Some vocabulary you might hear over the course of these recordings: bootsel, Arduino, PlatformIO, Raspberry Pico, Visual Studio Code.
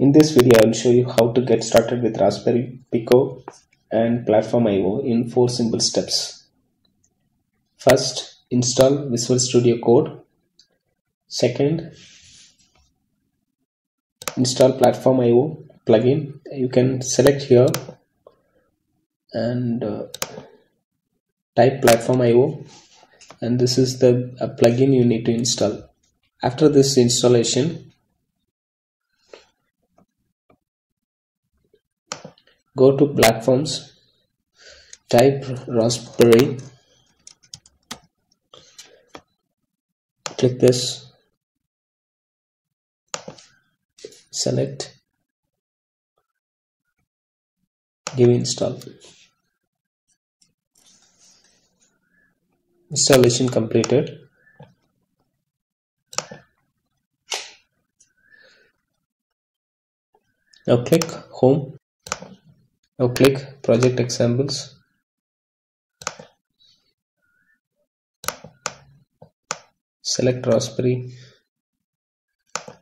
In this video, I will show you how to get started with Raspberry Pico and PlatformIO in 4 simple steps. First, install Visual Studio Code. Second, install PlatformIO plugin. You can select here and type PlatformIO, and this is the plugin you need to install. After this installation, go to platforms, type Raspberry, click this, select, give install. Installation completed. Now click Home. Now click Project Examples. Select Raspberry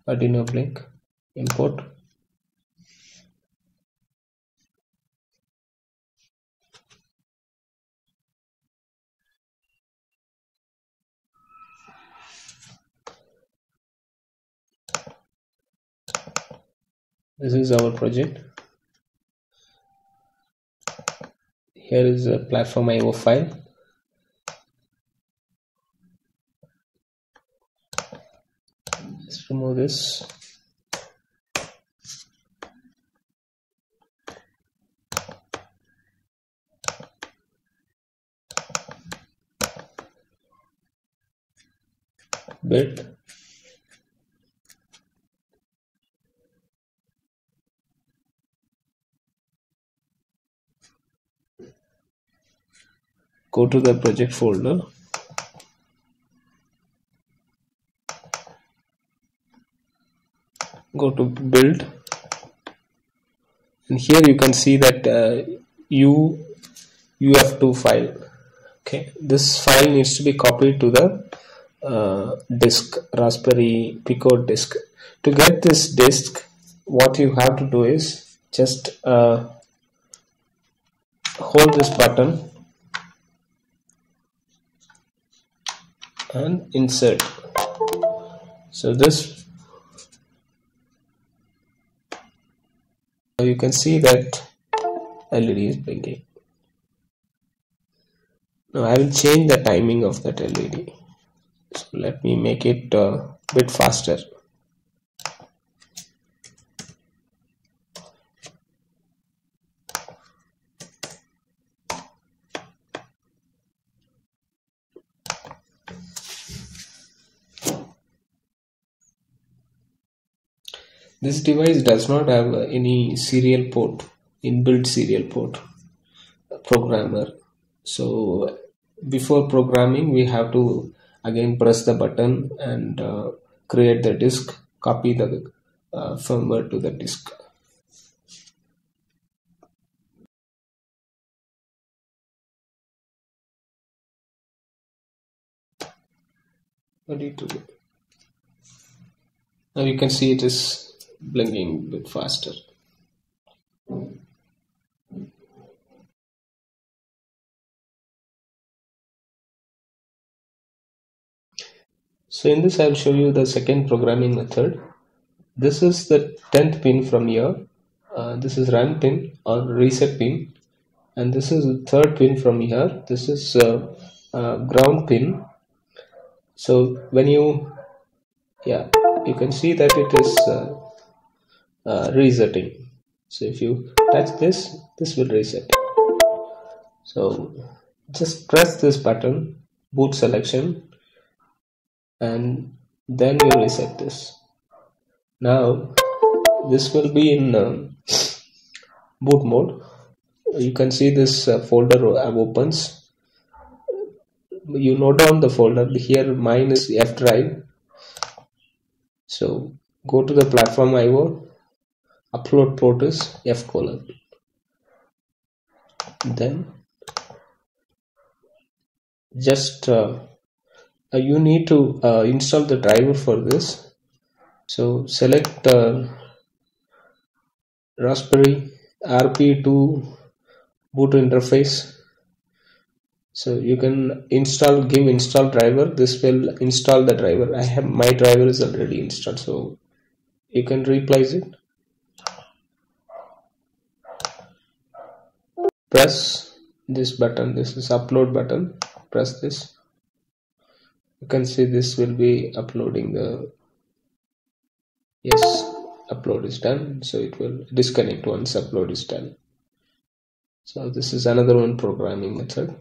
Arduino Blink. Import. This is our project. Here is a PlatformIO file. Let's remove this. Build. Go to the project folder. Go to build, and here you can see that UF2 file. Okay, this file needs to be copied to the disk, Raspberry Pico disk. To get this disk, what you have to do is just hold this button and insert. So this, you can see that LED is blinking. Now I will change the timing of that LED. So let me make it a bit faster. This device does not have any serial port, inbuilt serial port programmer. So before programming, we have to again press the button and create the disk, copy the firmware to the disk. Ready to do. Now you can see it is blinking a bit faster. So in this, I will show you the second programming method. This is the 10th pin from here. This is run pin or reset pin, and this is the 3rd pin from here. This is ground pin. So when you can see that it is resetting. So if you touch this, this will reset. So just press this button, boot selection, and then you reset this. Now this will be in boot mode. You can see this folder opens. You note down the folder. Here mine is F drive. So go to the PlatformIO, upload port is F:, then just you need to install the driver for this. So select Raspberry RP to boot interface. So you can install, give install driver. This will install the driver. I have my driver is already installed, so you can replace it. Press this button. This is upload button. Press this. You can see this will be uploading the. Yes, upload is done. So it will disconnect once upload is done. So this is another one programming method.